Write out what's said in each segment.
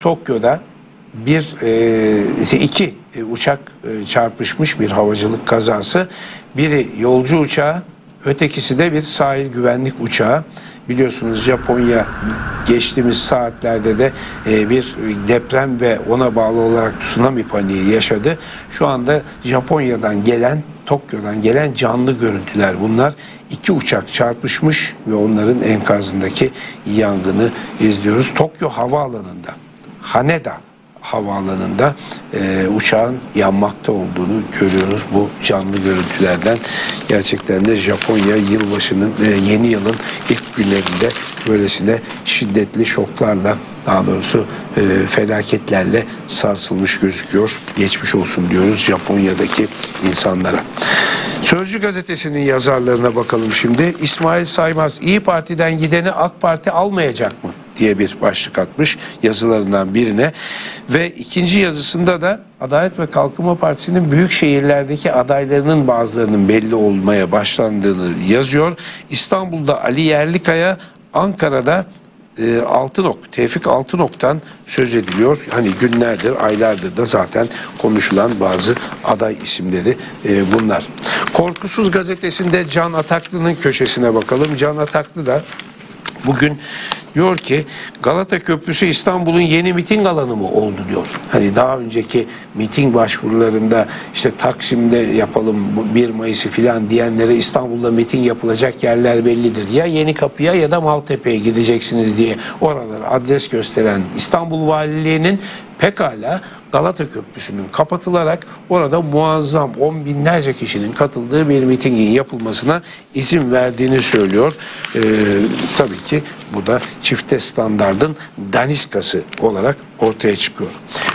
Tokyo'da iki uçak çarpışmış, bir havacılık kazası. Biri yolcu uçağı, ötekisi de bir sahil güvenlik uçağı. Biliyorsunuz Japonya geçtiğimiz saatlerde de bir deprem ve ona bağlı olarak tsunami paniği yaşadı. Şu anda Japonya'dan gelen, Tokyo'dan gelen canlı görüntüler bunlar. İki uçak çarpışmış ve onların enkazındaki yangını izliyoruz. Tokyo havaalanında, Haneda havaalanında uçağın yanmakta olduğunu görüyoruz bu canlı görüntülerden. Gerçekten de Japonya yılbaşının, yeni yılın ilk günlerinde böylesine şiddetli şoklarla, daha doğrusu felaketlerle sarsılmış gözüküyor. Geçmiş olsun diyoruz Japonya'daki insanlara. Sözcü gazetesinin yazarlarına bakalım şimdi. İsmail Saymaz, İyi Parti'den gideni AK Parti almayacak mı diye bir başlık atmış yazılarından birine ve ikinci yazısında da Adalet ve Kalkınma Partisi'nin büyük şehirlerdeki adaylarının bazılarının belli olmaya başlandığını yazıyor. İstanbul'da Ali Yerlikaya, Ankara'da Tevfik Altınok'tan söz ediliyor. Hani günlerdir, aylardır da zaten konuşulan bazı aday isimleri bunlar. Korkusuz gazetesinde Can Ataklı'nın köşesine bakalım. Can Ataklı da bugün diyor ki Galata Köprüsü İstanbul'un yeni miting alanı mı oldu diyor. Hani daha önceki miting başvurularında işte Taksim'de yapalım 1 Mayıs'ı filan diyenlere İstanbul'da miting yapılacak yerler bellidir. Ya Yenikapı'ya ya da Maltepe'ye gideceksiniz diye oralara adres gösteren İstanbul Valiliği'nin pekala Galata Köprüsü'nün kapatılarak orada muazzam on binlerce kişinin katıldığı bir mitingin yapılmasına izin verdiğini söylüyor. Tabii ki bu da çifte standardın daniskası olarak ortaya çıkıyor.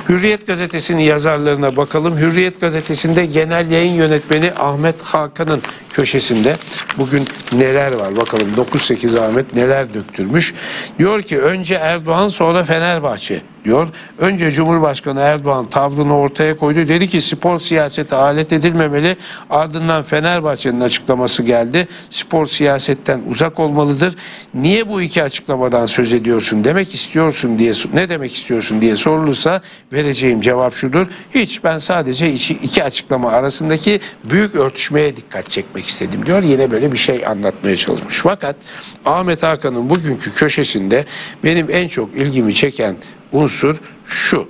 Hürriyet Gazetesi'nin yazarlarına bakalım. Hürriyet Gazetesi'nde genel yayın yönetmeni Ahmet Hakan'ın köşesinde bugün neler var bakalım. 9-8 Ahmet neler döktürmüş. Diyor ki önce Erdoğan sonra Fenerbahçe diyor. Önce Cumhurbaşkanı Erdoğan tavrını ortaya koydu. Dedi ki spor siyasete alet edilmemeli. Ardından Fenerbahçe'nin açıklaması geldi. Spor siyasetten uzak olmalıdır. Niye bu iki açıklamadan söz ediyorsun, ne demek istiyorsun diye sorulursa vereceğim cevap şudur. Hiç, ben sadece iki açıklama arasındaki büyük örtüşmeye dikkat çekmek istedim diyor. Yine böyle bir şey anlatmaya çalışmış. Fakat Ahmet Hakan'ın bugünkü köşesinde benim en çok ilgimi çeken unsur şu.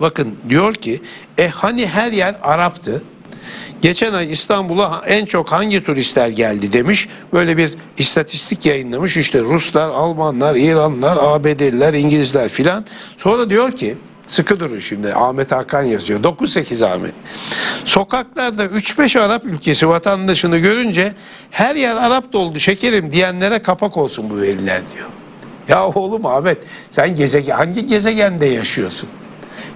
Bakın diyor ki hani her yer Arap'tı. Geçen ay İstanbul'a en çok hangi turistler geldi demiş. Böyle bir istatistik yayınlamış. İşte Ruslar, Almanlar, İranlılar, ABD'liler, İngilizler filan. Sonra diyor ki sıkı durun şimdi, Ahmet Hakan yazıyor. 9-8 Ahmet. Sokaklarda 3-5 Arap ülkesi vatandaşını görünce her yer Arap doldu şekerim diyenlere kapak olsun bu veriler diyor. Ya oğlum Ahmet, sen hangi gezegende yaşıyorsun?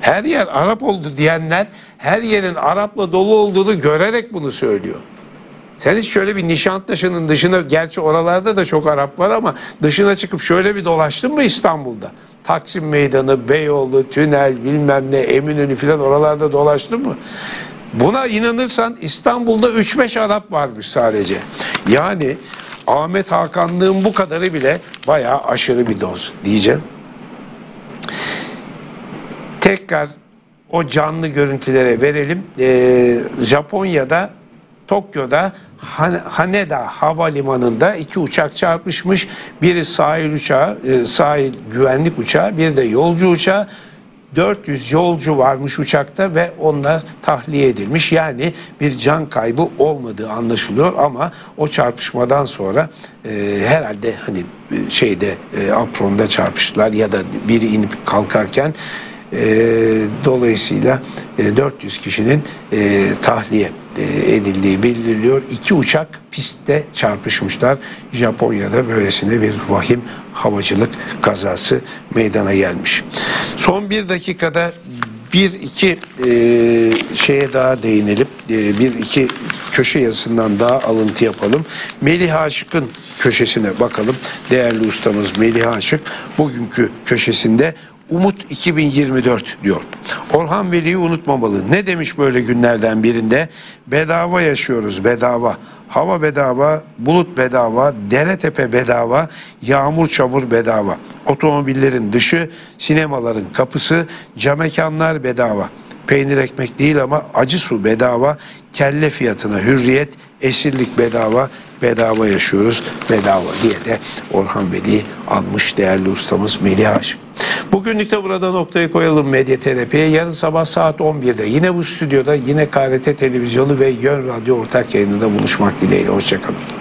Her yer Arap oldu diyenler her yerin Arap'la dolu olduğunu görerek bunu söylüyor. Sen hiç şöyle bir Nişantaşı'nın dışına, gerçi oralarda da çok Arap var ama dışına çıkıp şöyle bir dolaştın mı İstanbul'da? Taksim Meydanı, Beyoğlu, Tünel, bilmem ne, Eminönü filan, oralarda dolaştın mı? Buna inanırsan İstanbul'da 3-5 Arap varmış sadece. Yani Ahmet Hakanlığın bu kadarı bile bayağı aşırı bir doz diyeceğim. Tekrar o canlı görüntülere verelim. Japonya'da, Tokyo'da Haneda havalimanında iki uçak çarpışmış. Biri sahil uçağı, sahil güvenlik uçağı, biri de yolcu uçağı. 400 yolcu varmış uçakta ve onlar tahliye edilmiş. Yani bir can kaybı olmadığı anlaşılıyor ama o çarpışmadan sonra herhalde hani apronda çarpıştılar ya da biri inip kalkarken dolayısıyla 400 kişinin tahliye edildiği bildiriliyor. İki uçak pistte çarpışmışlar. Japonya'da böylesine bir vahim havacılık kazası meydana gelmiş. Son bir dakikada bir iki şeye daha değinelim. Bir iki köşe yazısından daha alıntı yapalım. Melih Aşık'ın köşesine bakalım. Değerli ustamız Melih Aşık bugünkü köşesinde Umut 2024 diyor. Orhan Veli'yi unutmamalı. Ne demiş böyle günlerden birinde? Bedava yaşıyoruz, bedava. Hava bedava, bulut bedava, dere tepe bedava, yağmur çamur bedava. Otomobillerin dışı, sinemaların kapısı, camekanlar bedava. Peynir ekmek değil ama acı su bedava, kelle fiyatına hürriyet, esirlik bedava, bedava yaşıyoruz bedava diye de Orhan Veli anmış değerli ustamız Melih Aşık. Bugünlük de burada noktayı koyalım Medya TRT'ye. Yarın sabah saat 11'de yine bu stüdyoda, yine KRT Televizyonu ve Yön Radyo ortak yayınında buluşmak dileğiyle. Hoşçakalın.